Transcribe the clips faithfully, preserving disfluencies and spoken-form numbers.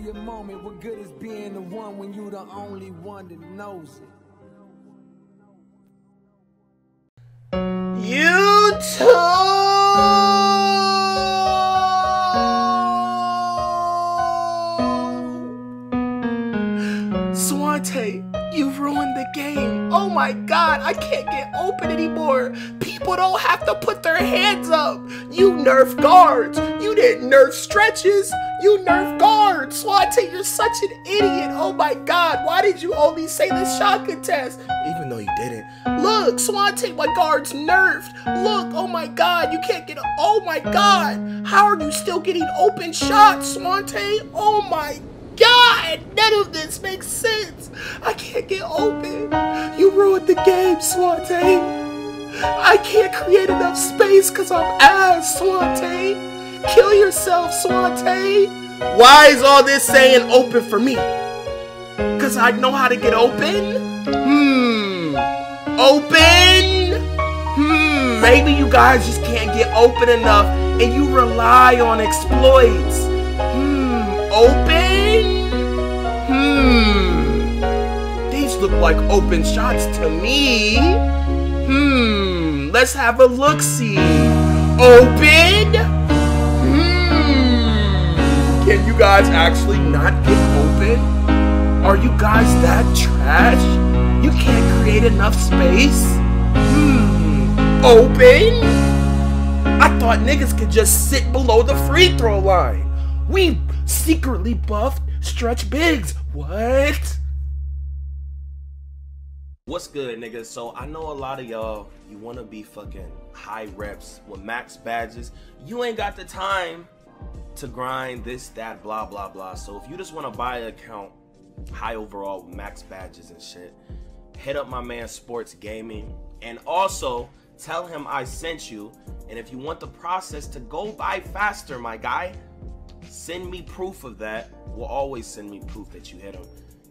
be a moment. What good is being the one when you the only one that knows it? YouTube! Swante, you've ruined the game. Oh my god, I can't get open anymore. People don't have to put their hands up. You nerf guards. You didn't nerf stretches. You nerf guards. Swante, you're such an idiot. Oh my god, why did you only say the shotgun test? Even though you didn't. Look, Swante, my guard's nerfed. Look, oh my god, you can't get, oh my god. How are you still getting open shots, Swante? Oh my god, none of this makes sense. I can't get open. You ruined the game, Swante. I can't create enough space because I'm ass, Swante. Kill yourself, Swante. Why is all this saying open for me? Because I know how to get open? Hmm. Open? Hmm. Maybe you guys just can't get open enough and you rely on exploits. Hmm. Open? Hmm. These look like open shots to me. Hmm, let's have a look-see. Open? Hmm, can you guys actually not get open? Are you guys that trash? You can't create enough space? Hmm, open? I thought niggas could just sit below the free throw line. We secretly buffed stretch bigs. What? What's good, niggas? So I know a lot of y'all, you want to be fucking high reps with max badges. You ain't got the time to grind this, that, blah, blah, blah. So if you just want to buy an account high overall with max badges and shit, hit up my man Sports Gaming. And also tell him I sent you. And if you want the process to go by faster, my guy, send me proof of that. Will always send me proof that you hit him.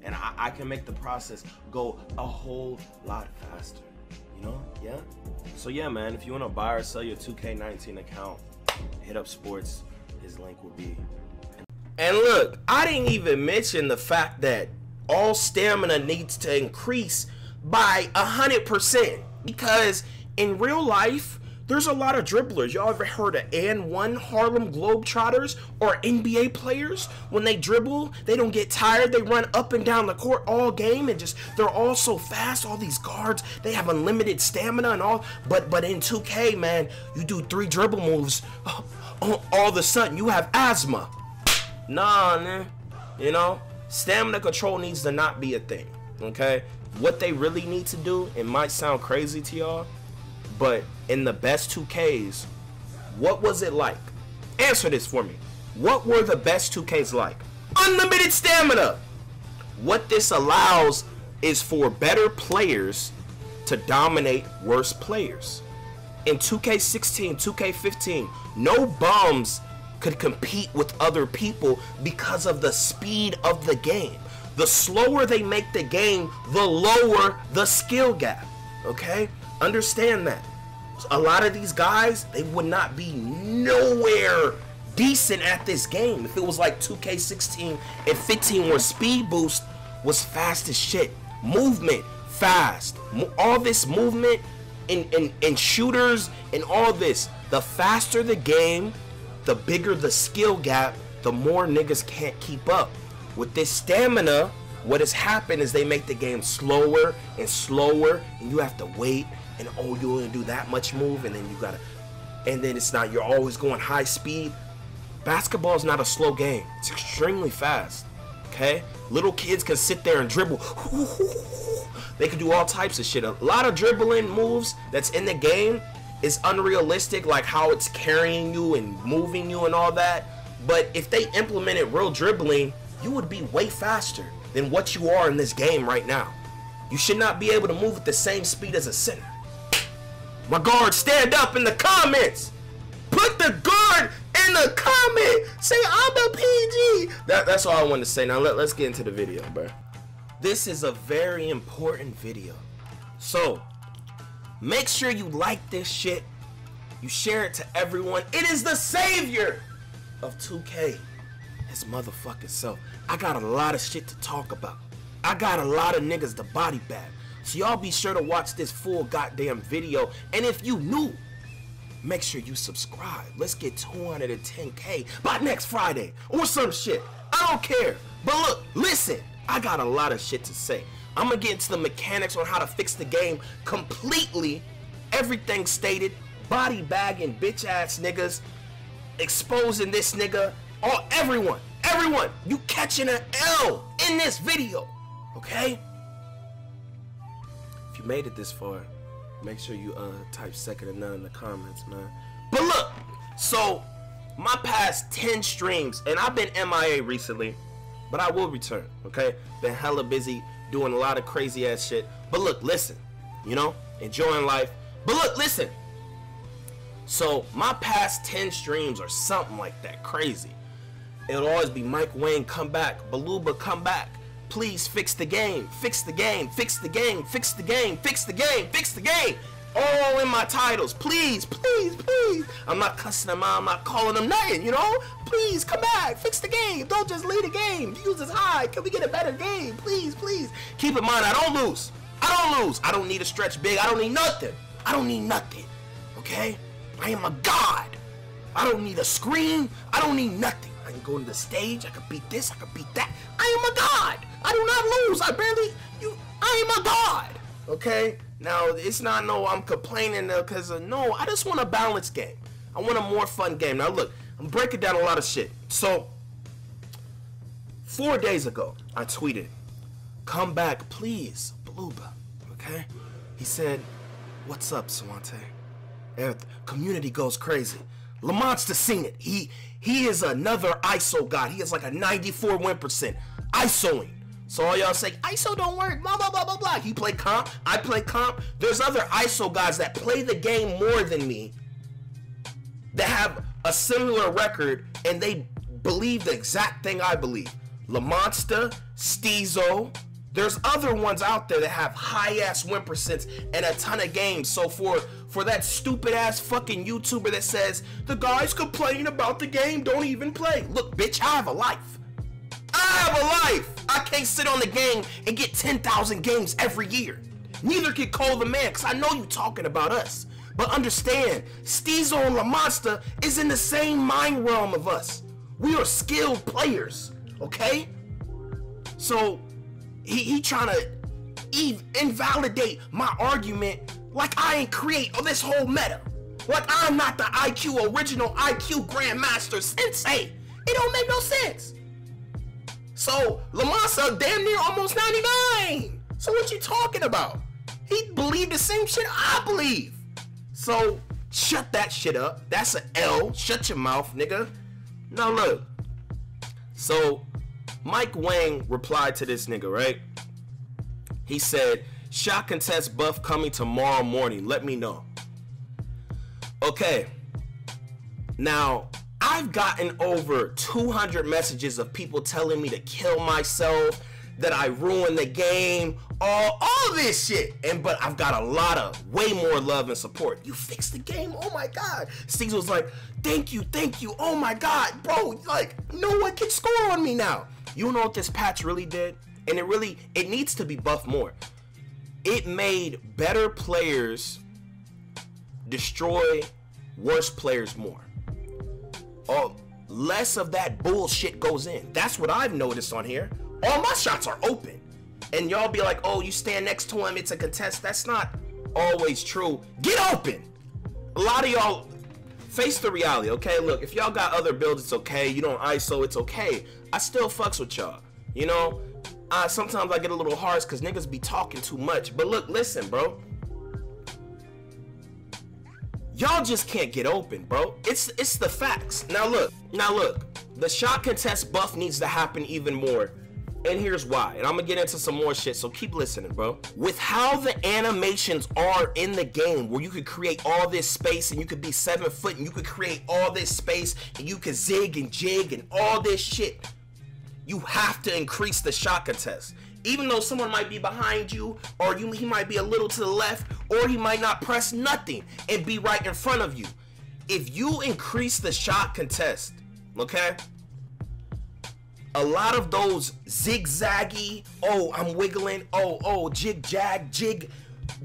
And I, I can make the process go a whole lot faster, you know? Yeah? So yeah, man, if you want to buy or sell your two K nineteen account, hit up Sports. His link will be. And look, I didn't even mention the fact that all stamina needs to increase by one hundred percent. Because in real life, there's a lot of dribblers. Y'all ever heard of and one Harlem Globetrotters or N B A players? When they dribble, they don't get tired. They run up and down the court all game and just, they're all so fast. All these guards, they have unlimited stamina and all. But but in two K, man, you do three dribble moves, all of a sudden you have asthma. Nah, man. You know, stamina control needs to not be a thing, okay? What they really need to do, it might sound crazy to y'all, but in the best two Ks, what was it like? Answer this for me. What were the best two Ks like? Unlimited stamina! What this allows is for better players to dominate worse players. In two K sixteen, two K fifteen, no bums could compete with other people because of the speed of the game. The slower they make the game, the lower the skill gap. Okay? Understand that. A lot of these guys, they would not be nowhere decent at this game if it was like two K sixteen and fifteen, where speed boost was fast as shit, movement fast, all this movement and, and, and shooters and all this. The faster the game, the bigger the skill gap, the more niggas can't keep up. With this stamina, what has happened is they make the game slower and slower, and you have to wait. And oh, you only do that much move, and then you gotta, and then it's not, you're always going high speed. Basketball is not a slow game, it's extremely fast, okay? Little kids can sit there and dribble. They can do all types of shit. A lot of dribbling moves that's in the game is unrealistic, like how it's carrying you and moving you and all that. But if they implemented real dribbling, you would be way faster than what you are in this game right now. You should not be able to move at the same speed as a center. My guard, stand up in the comments. Put the guard in the comment. Say I'm a P G. That, that's all I want to say. Now let, let's get into the video, bro. This is a very important video. So make sure you like this shit. You share it to everyone. It is the savior of two K. It's his motherfucking self. I got a lot of shit to talk about. I got a lot of niggas to body bag. So y'all be sure to watch this full goddamn video. And if you new, make sure you subscribe. Let's get two hundred ten K by next Friday or some shit. I don't care. But look, listen, I got a lot of shit to say. I'm gonna get into the mechanics on how to fix the game completely. Everything stated, body bagging bitch ass niggas, exposing this nigga, or everyone, everyone, you catching an L in this video, okay? If you made it this far, make sure you uh, type second to none in the comments, man. But look, so my past ten streams, and I've been M I A recently, but I will return, okay? Been hella busy doing a lot of crazy ass shit. But look, listen, you know, enjoying life. But look, listen. So my past ten streams or something like that, crazy. It'll always be Mike Wang, come back. Baluba, come back. Please fix the game. Fix the game. Fix the game. Fix the game. Fix the game. Fix the game. All in my titles. Please, please, please. I'm not cussing them out. I'm not calling them nothing, you know? Please, come back. Fix the game. Don't just leave the game. Views is high. Can we get a better game? Please, please. Keep in mind, I don't lose. I don't lose. I don't need a stretch big. I don't need nothing. I don't need nothing. Okay? I am a god. I don't need a screen. I don't need nothing. I can go to the stage. I can beat this. I can beat that. I am a god. I do not lose. I barely... You, I am a god. Okay? Now, it's not no I'm complaining because of no. I just want a balanced game. I want a more fun game. Now, look. I'm breaking down a lot of shit. So, four days ago, I tweeted, come back, please, Baluba. Okay? He said, what's up, Swante? Community goes crazy. LaMonsta seen it. He he is another I S O god. He is like a ninety-four win percent. ISOing. So all y'all say, I S O don't work, blah, blah, blah, blah, blah. He play comp. I play comp. There's other I S O guys that play the game more than me that have a similar record, and they believe the exact thing I believe. LaMonsta, Steezo. There's other ones out there that have high-ass win percents and a ton of games. So for, for that stupid-ass fucking YouTuber that says, the guys complaining about the game don't even play. Look, bitch, I have a life. I have a life. I can't sit on the game and get ten thousand games every year. Neither can Cole the man, because I know you talking about us. But understand, Steezo and LaMonsta is in the same mind realm of us. We are skilled players, okay? So he, he trying to invalidate my argument like I ain't create oh, this whole meta. Like I'm not the I Q original I Q Grandmaster Sensei. It don't make no sense. So LaMonsta damn near almost ninety-nine. So what you talking about? He believed the same shit I believe. So shut that shit up. That's an L. Shut your mouth, nigga. Now look. So Mike Wang replied to this nigga, right? He said, shot contest buff coming tomorrow morning. Let me know. Okay. Now, I've gotten over two hundred messages of people telling me to kill myself, that I ruined the game, all, all this shit. And but I've got a lot of way more love and support. You fixed the game, oh my God. Steezo was like, thank you, thank you, oh my God, bro. Like, no one can score on me now. You know what this patch really did? And it really, it needs to be buffed more. It made better players destroy worse players more. Oh, less of that bullshit goes in. That's what I've noticed on here. All my shots are open. And y'all be like, oh, you stand next to him, it's a contest. That's not always true. Get open. A lot of y'all face the reality, okay? Look, if y'all got other builds, it's okay. You don't I S O, it's okay. I still fucks with y'all, you know? Uh, sometimes I get a little harsh because niggas be talking too much. But look, listen, bro. Y'all just can't get open, bro. It's, it's the facts. Now look, now look. The shot contest buff needs to happen even more. And here's why, and I'm gonna get into some more shit, so keep listening, bro. With how the animations are in the game, where you could create all this space, and you could be seven foot, and you could create all this space, and you could zig and jig and all this shit, you have to increase the shot contest. Even though someone might be behind you, or you, he might be a little to the left, or he might not press nothing and be right in front of you. If you increase the shot contest, okay? a lot of those zigzaggy, oh, I'm wiggling, oh, oh, jig-jag, jig,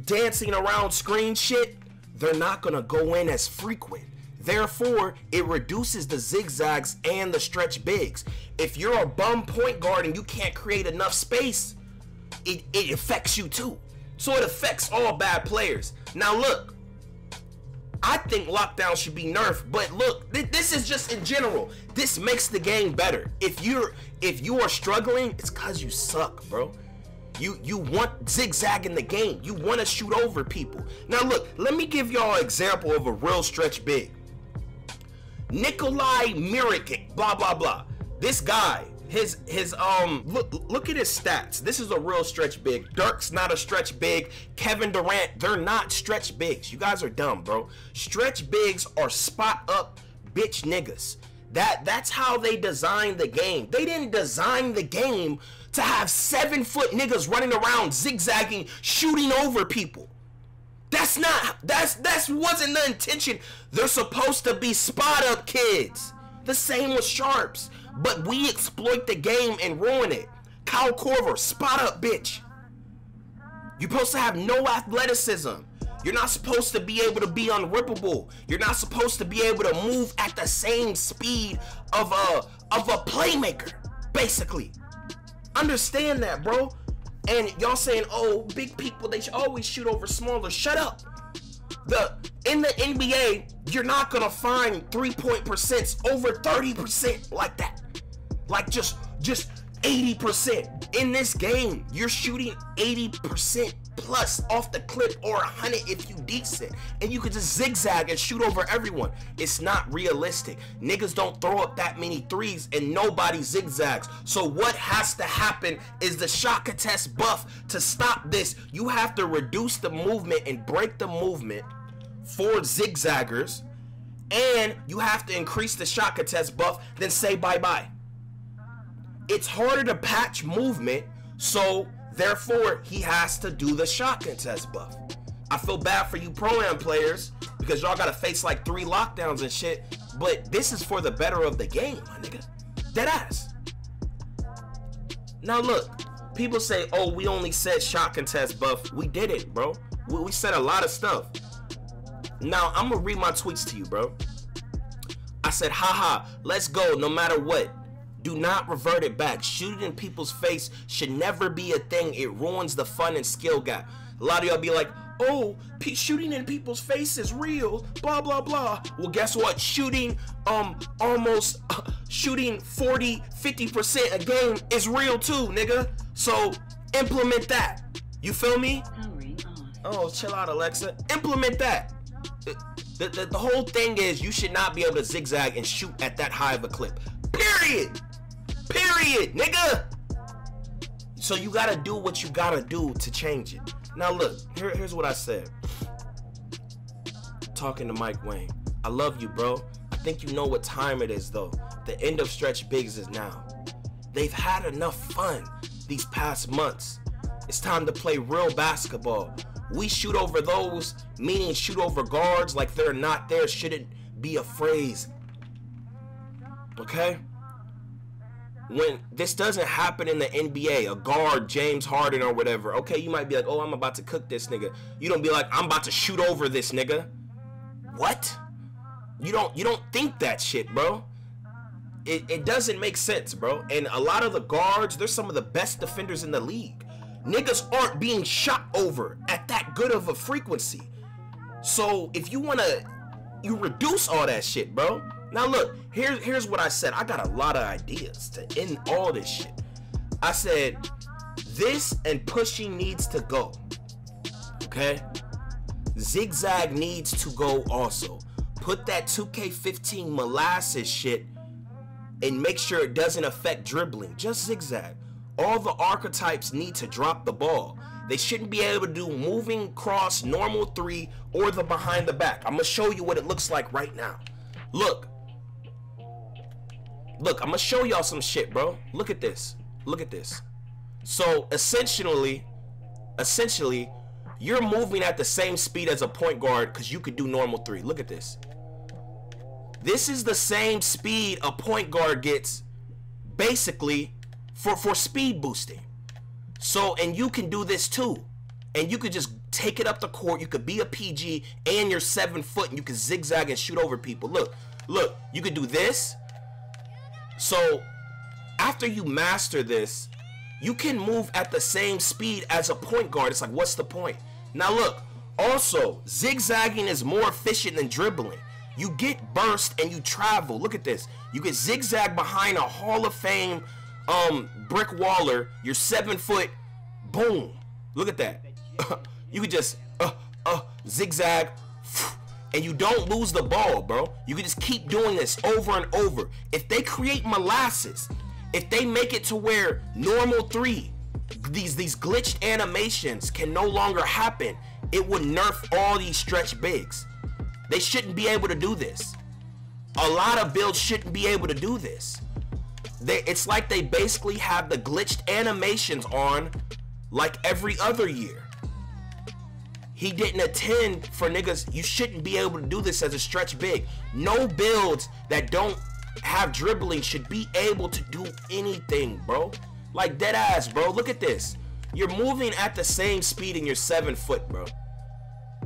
dancing around screen shit, they're not gonna go in as frequent. Therefore, it reduces the zigzags and the stretch bigs. If you're a bum point guard and you can't create enough space, it, it affects you too. So it affects all bad players. Now look, I think lockdown should be nerfed, but look, th this is just in general. This makes the game better. If you're if you are struggling, it's cause you suck, bro. You you want zigzag in the game. You want to shoot over people. Now look, let me give y'all an example of a real stretch big. Nikolai Mirakin, blah blah blah. This guy, his his um look look at his stats. This is a real stretch big. Dirk's not a stretch big. Kevin Durant, they're not stretch bigs. You guys are dumb, bro. Stretch bigs are spot up bitch niggas. That that's how they designed the game. They didn't design the game to have seven foot niggas running around zigzagging, shooting over people. That's not that's that's wasn't the intention. They're supposed to be spot up kids. The same with sharps. But we exploit the game and ruin it. Kyle Korver, spot up, bitch. You're supposed to have no athleticism. You're not supposed to be able to be unrippable. You're not supposed to be able to move at the same speed of a, of a playmaker, basically. Understand that, bro. And y'all saying, oh, big people, they should always shoot over smaller. Shut up. The, in the N B A, you're not going to find three-point percents over thirty percent like that. Like just just eighty percent. In this game, you're shooting eighty percent plus off the clip, or one hundred if you decent. And you can just zigzag and shoot over everyone. It's not realistic. Niggas don't throw up that many threes and nobody zigzags. So what has to happen is the shot contest buff to stop this. You have to reduce the movement and break the movement for zigzaggers, and you have to increase the shot contest buff, then say bye-bye. It's harder to patch movement, so therefore he has to do the shot contest buff. I feel bad for you pro-am players because y'all gotta face like three lockdowns and shit, but this is for the better of the game, my nigga. Deadass. Now look, people say, oh, we only said shot contest buff. We did it, bro. We, we said a lot of stuff. Now, I'm gonna read my tweets to you, bro. I said, haha, let's go no matter what. Do not revert it back. Shooting in people's face should never be a thing. It ruins the fun and skill gap. A lot of y'all be like, oh, p shooting in people's face is real, blah, blah, blah. Well, guess what? Shooting um, almost, uh, shooting forty, fifty percent a game is real too, nigga. So implement that. You feel me? Oh, chill out, Alexa. Implement that. The, the, the whole thing is you should not be able to zigzag and shoot at that high of a clip. Period. Period, nigga. So you got to do what you got to do to change it. Now, look, here, here's what I said. Talking to Mike Wang. I love you, bro. I think you know what time it is, though. The end of stretch bigs is now. They've had enough fun these past months. It's time to play real basketball. We shoot over those, meaning shoot over guards like they're not there, shouldn't be a phrase. Okay? When this doesn't happen in the N B A, a guard, James Harden or whatever, okay, you might be like, oh, I'm about to cook this nigga. You don't be like, I'm about to shoot over this nigga. What? You don't, you don't think that shit, bro. It, it doesn't make sense, bro. And a lot of the guards, they're some of the best defenders in the league. Niggas aren't being shot over at that good of a frequency. So if you want to, you reduce all that shit, bro. Now look, here, here's what I said. I got a lot of ideas to end all this shit. I said, this and pushing needs to go, okay? Zigzag needs to go also. Put that two K fifteen molasses shit and make sure it doesn't affect dribbling. Just zigzag. All the archetypes need to drop the ball. They shouldn't be able to do moving, cross, normal three, or the behind the back. I'm going to show you what it looks like right now. Look. Look, I'm going to show y'all some shit, bro. Look at this. Look at this. So, essentially, essentially, you're moving at the same speed as a point guard because you could do normal three. Look at this. This is the same speed a point guard gets, basically for, for speed boosting. So, and you can do this too. And you could just take it up the court. You could be a P G and you're seven foot and you can zigzag and shoot over people. Look, look, you could do this. So after you master this, you can move at the same speed as a point guard. It's like, what's the point? Now look, also, zigzagging is more efficient than dribbling. You get burst and you travel. Look at this. You can zigzag behind a Hall of Fame um, brick waller. You're seven foot. Boom. Look at that. You can just uh, uh, zigzag. And you don't lose the ball, bro. You can just keep doing this over and over. If they create molasses, if they make it to where normal three, these, these glitched animations can no longer happen, it would nerf all these stretch bigs. They shouldn't be able to do this. A lot of builds shouldn't be able to do this. They, it's like they basically have the glitched animations on like every other year. He didn't attend for niggas. You shouldn't be able to do this as a stretch big. No builds that don't have dribbling should be able to do anything, bro. Like dead ass, bro. Look at this. You're moving at the same speed and you're seven foot, bro.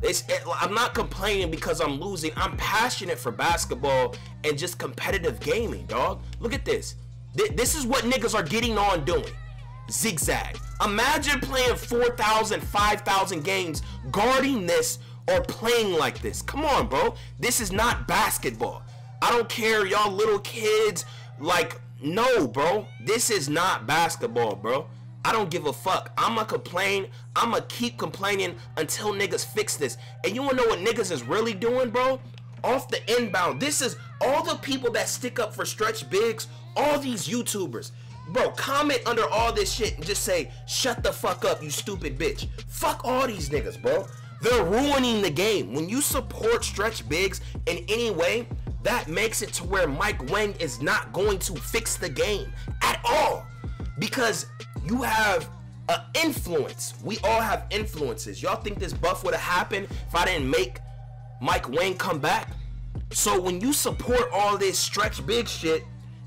It's, it, I'm not complaining because I'm losing. I'm passionate for basketball and just competitive gaming, dog. Look at this. Th this is what niggas are getting on doing. Zigzag. Imagine playing four thousand, five thousand games, guarding this or playing like this. Come on, bro. This is not basketball. I don't care, y'all little kids. Like, no, bro. This is not basketball, bro. I don't give a fuck. I'ma complain. I'ma keep complaining until niggas fix this. And you wanna know what niggas is really doing, bro? Off the inbound. This is all the people that stick up for stretch bigs, all these YouTubers. Bro, comment under all this shit and just say, shut the fuck up, you stupid bitch. Fuck all these niggas, bro. They're ruining the game. When you support stretch bigs in any way, that makes it to where Mike Wang is not going to fix the game at all. Because you have an influence. We all have influences. Y'all think this buff would have happened if I didn't make Mike Wang come back? So when you support all this stretch big shit,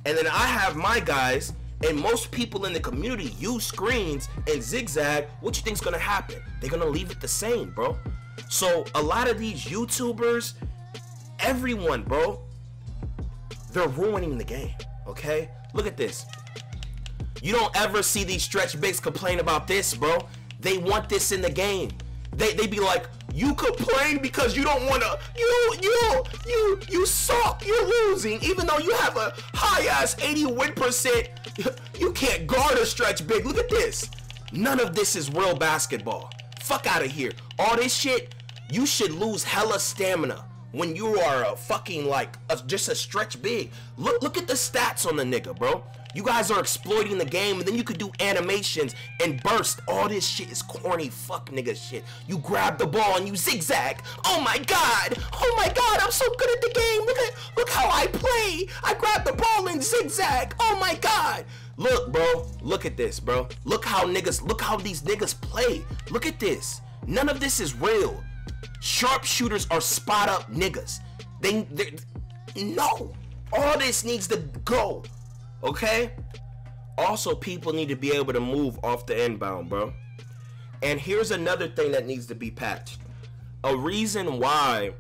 and then I have my guys, and most people in the community use screens and zigzag, what you think's gonna happen? They're gonna leave it the same, bro. So a lot of these YouTubers, everyone, bro, they're ruining the game, okay? Look at this. You don't ever see these stretch bigs complain about this, bro. They want this in the game. They they be like, you complain because you don't wanna, you you you you suck. You're losing, even though you have a high ass eighty win percent. You can't guard a stretch big. Look at this. None of this is real basketball. Fuck out of here. All this shit. You should lose hella stamina when you are a fucking like a, just a stretch big. Look look at the stats on the nigga, bro. You guys are exploiting the game, and then you could do animations and burst. All this shit is corny fuck nigga shit. You grab the ball and you zigzag. Oh my god! Oh my god, I'm so good at the game. Look at look how I play. I grab the ball and zigzag. Oh my god. Look, bro. Look at this, bro. Look how niggas, look how these niggas play. Look at this. None of this is real. Sharpshooters are spot up niggas. They no. All this needs to go. Okay? Also, people need to be able to move off the inbound, bro. And here's another thing that needs to be patched. A reason why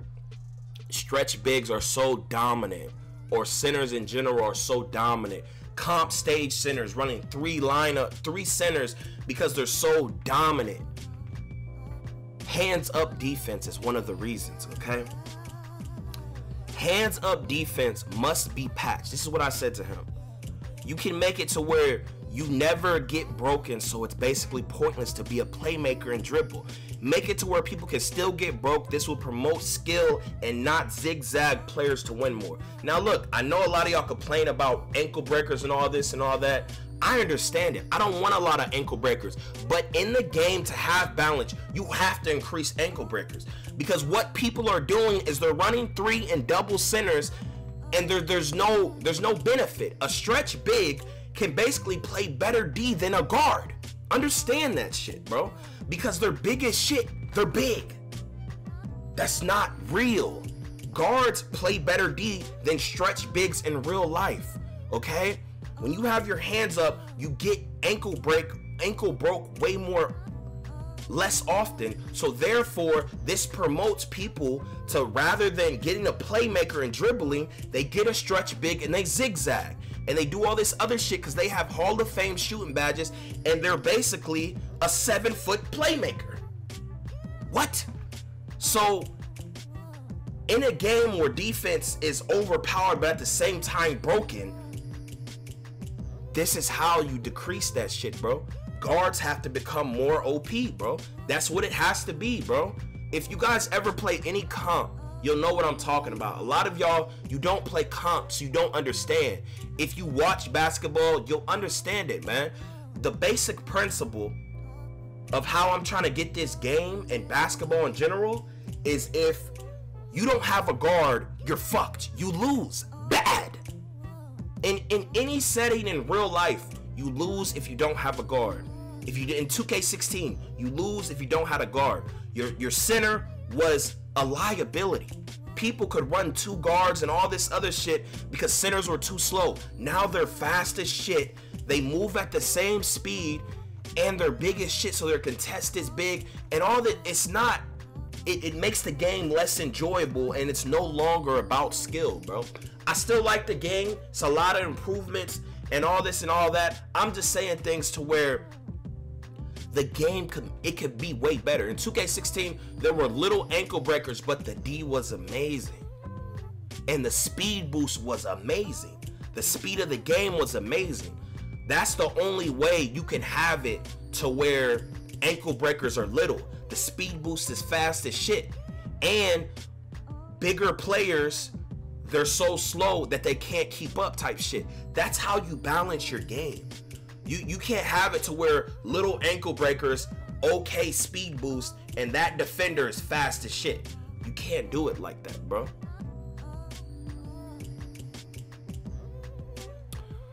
stretch bigs are so dominant, or centers in general are so dominant, comp stage centers running three lineup, three centers because they're so dominant. Hands up defense is one of the reasons, okay? Hands up defense must be patched. This is what I said to him. You can make it to where you never get broken, so it's basically pointless to be a playmaker and dribble. Make it to where people can still get broke. This will promote skill and not zigzag players to win more. Now look, I know a lot of y'all complain about ankle breakers and all this and all that. I understand it. I don't want a lot of ankle breakers, but in the game to have balance, you have to increase ankle breakers, because what people are doing is they're running three and double centers, and there, there's no there's no benefit. A stretch big can basically play better D than a guard. Understand that shit, bro. Because they're big as shit. They're big. That's not real. Guards play better D than stretch bigs in real life. Okay? when you have your hands up, you get ankle break, ankle broke way more, less often. So therefore, this promotes people to, rather than getting a playmaker and dribbling, they get a stretch big and they zigzag. And they do all this other shit because they have Hall of Fame shooting badges and they're basically a seven-foot playmaker. What? So in a game where defense is overpowered but at the same time broken, this is how you decrease that shit, bro. Guards have to become more O P, bro. That's what it has to be, bro. If you guys ever play any comp, you'll know what I'm talking about. A lot of y'all, you don't play comps, you don't understand. If you watch basketball, you'll understand it, man. The basic principle of how I'm trying to get this game and basketball in general is if you don't have a guard, you're fucked. You lose bad. In, in any setting in real life, you lose if you don't have a guard. If you did in two K sixteen, you lose if you don't have a guard. Your your center was a liability. People could run two guards and all this other shit because centers were too slow. Now they're fast as shit. They move at the same speed and they're big as shit, so their contest is big and all that. It's not, it, it makes the game less enjoyable and it's no longer about skill, bro. I still like the game. It's a lot of improvements and all this and all that. I'm just saying things to where the game could, it could be way better. In two K sixteen, there were little ankle breakers, but the D was amazing. And the speed boost was amazing. The speed of the game was amazing. That's the only way you can have it to where ankle breakers are little. The speed boost is fast as shit. And bigger players, they're so slow that they can't keep up type shit. That's how you balance your game. You, you can't have it to where little ankle breakers, okay speed boost, and that defender is fast as shit. You can't do it like that, bro.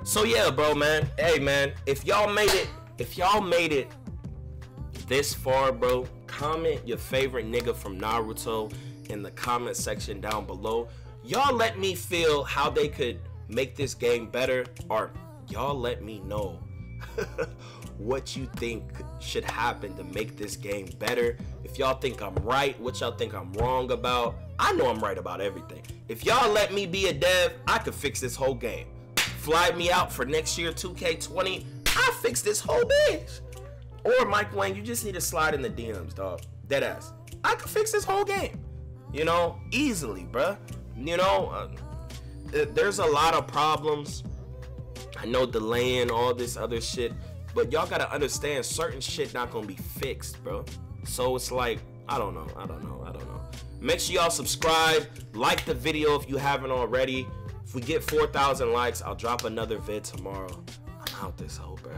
So yeah, bro, man. Hey, man, if y'all made it, if y'all made it this far, bro, comment your favorite nigga from Naruto in the comment section down below. Y'all let me feel how they could make this game better, or y'all let me know what you think should happen to make this game better. If y'all think I'm right, what y'all think I'm wrong about. I know I'm right about everything. If y'all let me be a dev, I could fix this whole game. Fly me out for next year two K twenty, I'll fix this whole bitch. Or Mike Wang, you just need to slide in the D Ms, dog. Deadass, I could fix this whole game, you know, easily, bruh. You know, uh, there's a lot of problems. I know delaying, all this other shit, but y'all gotta understand certain shit not gonna be fixed, bro. So it's like, I don't know, I don't know, I don't know. Make sure y'all subscribe, like the video if you haven't already. If we get four thousand likes, I'll drop another vid tomorrow. I'm out this hoe, bro.